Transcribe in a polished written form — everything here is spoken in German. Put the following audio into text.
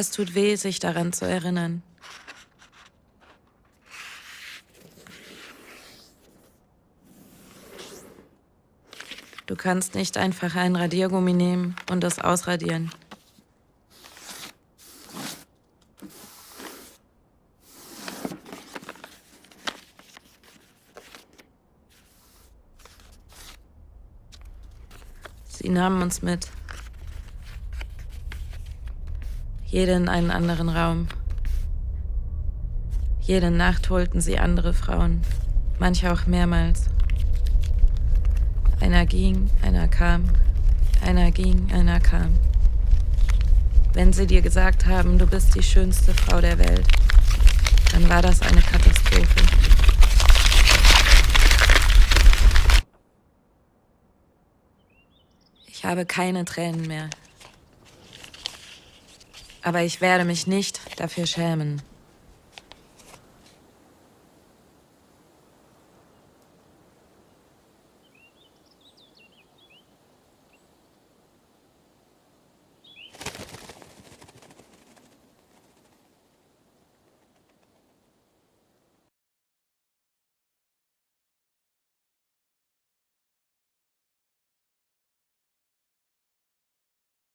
Es tut weh, sich daran zu erinnern. Du kannst nicht einfach ein Radiergummi nehmen und das ausradieren. Sie nahmen uns mit. Jede in einen anderen Raum. Jede Nacht holten sie andere Frauen, manche auch mehrmals. Einer ging, einer kam, einer ging, einer kam. Wenn sie dir gesagt haben, du bist die schönste Frau der Welt, dann war das eine Katastrophe. Ich habe keine Tränen mehr. Aber ich werde mich nicht dafür schämen.